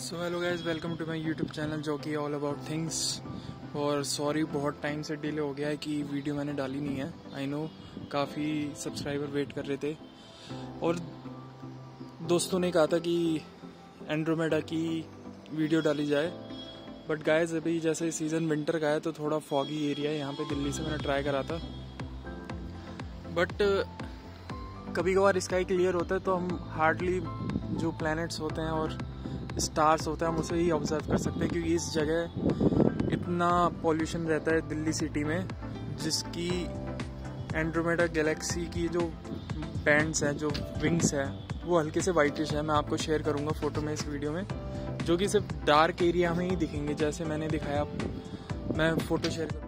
So hello guys, welcome to my YouTube channel जो कि all about things. और sorry बहुत टाइम से डिले हो गया है कि वीडियो मैंने डाली नहीं है। आई नो काफ़ी सब्सक्राइबर वेट कर रहे थे और दोस्तों ने कहा था कि एंड्रोमेडा की वीडियो डाली जाए, बट गाइज अभी जैसे सीज़न विंटर का है तो थोड़ा फॉगी एरिया है यहाँ पे दिल्ली से, मैंने ट्राई करा था। बट कभी कभार स्काई क्लियर होता है तो हम हार्डली जो प्लैनेट्स होते हैं और स्टार्स होता है हम उसे ही ऑब्जर्व कर सकते हैं, क्योंकि इस जगह इतना पॉल्यूशन रहता है दिल्ली सिटी में, जिसकी एंड्रोमेडा गैलेक्सी की जो बैंड्स हैं, जो विंग्स हैं, वो हल्के से वाइटिश है। मैं आपको शेयर करूँगा फ़ोटो में इस वीडियो में, जो कि सिर्फ डार्क एरिया में ही दिखेंगे जैसे मैंने दिखाया। मैं फ़ोटो शेयर करूँगा।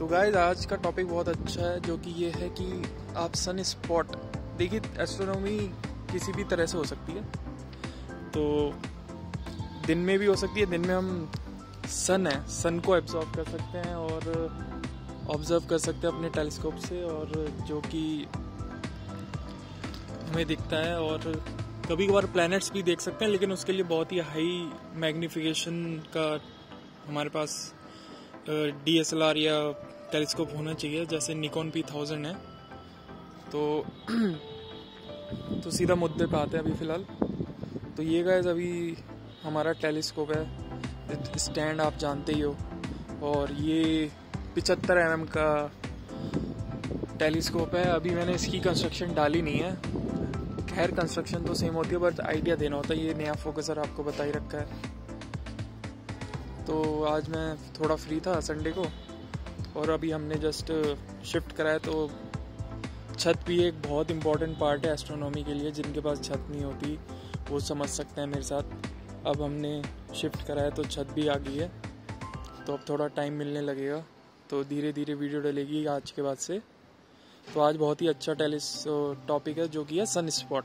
तो गाइज आज का टॉपिक बहुत अच्छा है, जो कि ये है कि आप सन स्पॉट देखिए। एस्ट्रोनॉमी किसी भी तरह से हो सकती है, तो दिन में भी हो सकती है। दिन में हम सन को एब्जॉर्ब कर सकते हैं और ऑब्जर्व कर सकते हैं अपने टेलीस्कोप से, और जो कि हमें दिखता है। और कभी कभार प्लैनेट्स भी देख सकते हैं, लेकिन उसके लिए बहुत ही हाई मैग्नीफिकेशन का हमारे पास DSLR या टेलीस्कोप होना चाहिए, जैसे निकॉन P1000 है। तो सीधा मुद्दे पे आते हैं अभी फ़िलहाल। तो ये गाइस अभी हमारा टेलीस्कोप है, स्टैंड आप जानते ही हो, और ये 75 mm का टेलीस्कोप है। अभी मैंने इसकी कंस्ट्रक्शन डाली नहीं है, खैर कंस्ट्रक्शन तो सेम होती है, बट आइडिया देना होता है। ये नया फोकसर आपको बता ही रखा है। तो आज मैं थोड़ा फ्री था संडे को, और अभी हमने जस्ट शिफ्ट कराया, तो छत भी एक बहुत इम्पॉर्टेंट पार्ट है एस्ट्रोनॉमी के लिए। जिनके पास छत नहीं होती वो समझ सकते हैं मेरे साथ। अब हमने शिफ्ट कराया तो छत भी आ गई है, तो अब थोड़ा टाइम मिलने लगेगा, तो धीरे धीरे वीडियो डलेगी आज के बाद से। तो आज बहुत ही अच्छा टॉपिक है, जो कि है सन स्पॉट।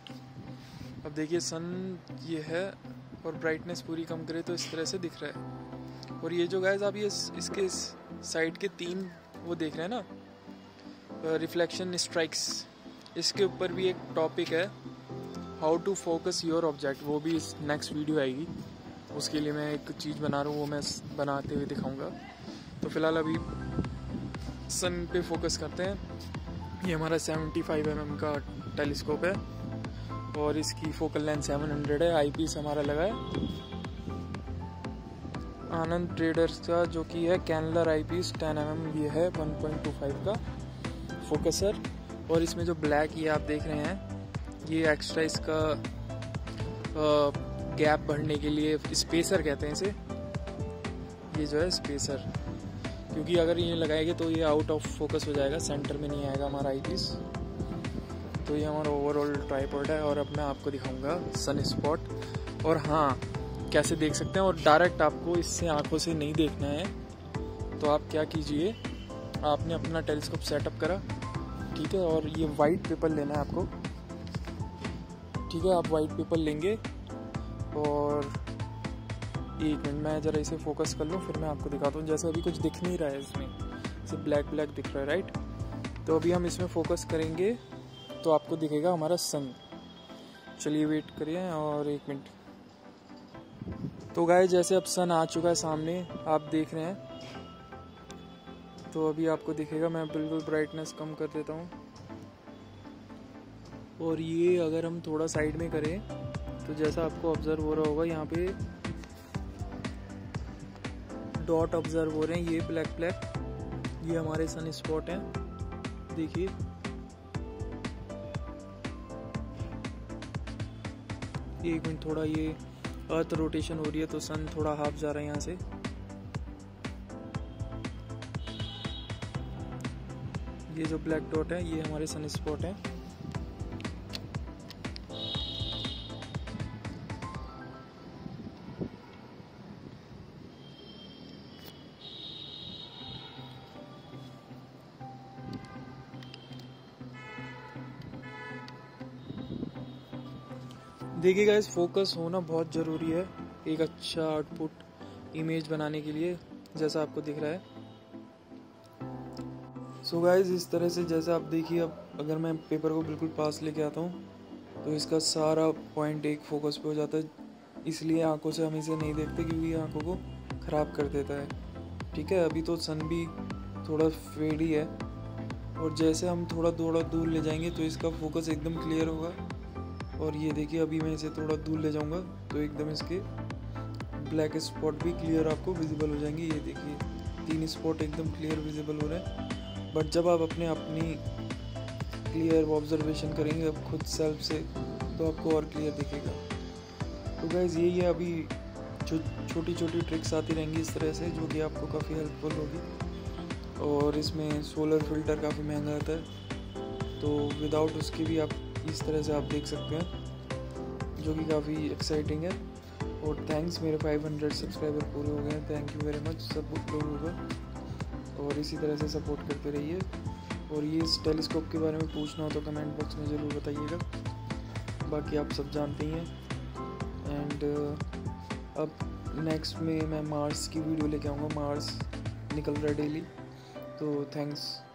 अब देखिए सन ये है, और ब्राइटनेस पूरी कम करे तो इस तरह से दिख रहा है। और ये जो गाइस आप ये इसके साइड के 3 वो देख रहे हैं ना, रिफ्लेक्शन स्ट्राइक्स, इसके ऊपर भी एक टॉपिक है, how to focus your object. वो भी इस नेक्स्ट वीडियो आएगी, उसके लिए मैं एक चीज़ बना रहा हूँ, वो मैं बनाते हुए दिखाऊंगा। तो फिलहाल अभी सन पे फोकस करते हैं। ये हमारा 75 mm का टेलीस्कोप है, और इसकी फोकल लेंथ 700 है। आईपीस हमारा लगा है आनंद ट्रेडर्स का, जो कि है कैनलर आईपीस 10 mm। ये है 1.25 का फोकसर, और इसमें जो ब्लैक ये आप देख रहे हैं, ये एक्स्ट्रा इसका गैप भरने के लिए स्पेसर कहते हैं इसे। ये जो है स्पेसर, क्योंकि अगर ये लगाएंगे तो ये आउट ऑफ फोकस हो जाएगा, सेंटर में नहीं आएगा हमारा आईपीस। तो ये हमारा ओवरऑल ट्राइपॉड है, और अब मैं आपको दिखाऊंगा सन स्पॉट और हाँ कैसे देख सकते हैं। और डायरेक्ट आपको इससे आंखों से नहीं देखना है, तो आप क्या कीजिए, आपने अपना टेलीस्कोप सेटअप करा, ठीक है, और ये वाइट पेपर लेना है आपको, ठीक है। आप वाइट पेपर लेंगे, और एक मिनट मैं ज़रा इसे फोकस कर लूँ, फिर मैं आपको दिखाता हूँ। जैसे अभी कुछ दिख नहीं रहा है इसमें, सिर्फ ब्लैक ब्लैक दिख रहा है, राइट। तो अभी हम इसमें फोकस करेंगे तो आपको दिखेगा हमारा सन। चलिए वेट करिए और एक मिनट। तो गाइस जैसे अब सन आ चुका है सामने, आप देख रहे हैं, तो अभी आपको दिखेगा। मैं बिल्कुल ब्राइटनेस कम कर देता हूँ, और ये अगर हम थोड़ा साइड में करें तो जैसा आपको ऑब्जर्व हो रहा होगा, यहाँ पे डॉट ऑब्जर्व हो रहे हैं, ये ब्लैक ब्लैक, ये हमारे सन स्पॉट हैं, देखिए। एक मिनट, थोड़ा ये अर्थ रोटेशन हो रही है तो सन थोड़ा हाफ जा रहा है यहाँ से। ये जो ब्लैक डॉट है ये हमारे सन स्पॉट है। देखिए गाइस फोकस होना बहुत ज़रूरी है एक अच्छा आउटपुट इमेज बनाने के लिए। जैसा आपको दिख रहा है। सो गाइज इस तरह से जैसा आप देखिए, अब अगर मैं पेपर को बिल्कुल पास लेके आता हूँ तो इसका सारा पॉइंट एक फोकस पे हो जाता है, इसलिए आंखों से हम इसे नहीं देखते क्योंकि आंखों को ख़राब कर देता है। ठीक है, अभी तो सन भी थोड़ा फेड ही है और जैसे हम थोड़ा दूर ले जाएंगे तो इसका फोकस एकदम क्लियर होगा। और ये देखिए, अभी मैं इसे थोड़ा दूर ले जाऊँगा तो एकदम इसके ब्लैक स्पॉट भी क्लियर आपको विजिबल हो जाएंगे। ये देखिए, तीन स्पॉट एकदम क्लियर विजिबल हो रहे हैं। बट जब आप अपनी क्लियर ऑब्जर्वेशन करेंगे अब खुद सेल्फ से, तो आपको और क्लियर दिखेगा। तो गाइज़ यही है, अभी जो छोटी छोटी ट्रिक्स आती रहेंगी इस तरह से, जो कि आपको काफ़ी हेल्पफुल होगी। और इसमें सोलर फिल्टर काफ़ी महंगा आता है, तो विदाउट उसके भी आप इस तरह से आप देख सकते हैं, जो कि काफ़ी एक्साइटिंग है। और थैंक्स, मेरे 500 सब्सक्राइबर पूरे हो गए हैं। थैंक यू वेरी मच सब लोगों का, और इसी तरह से सपोर्ट करते रहिए। और ये इस टेलीस्कोप के बारे में पूछना हो तो कमेंट बॉक्स में ज़रूर बताइएगा, बाकी आप सब जानते ही हैं। एंड अब नेक्स्ट में मैं मार्स की वीडियो लेके आऊँगा, मार्स निकल रहा है डेली। तो थैंक्स।